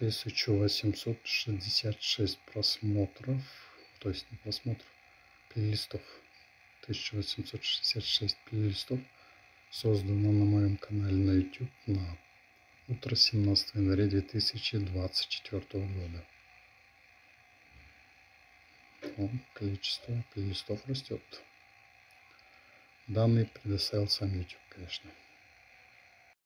1866 просмотров, то есть не просмотров, плейлистов. 1866 плейлистов создано на моем канале на YouTube на утро 17 января 2024 года. Количество плейлистов растет. Данные предоставил сам YouTube, конечно.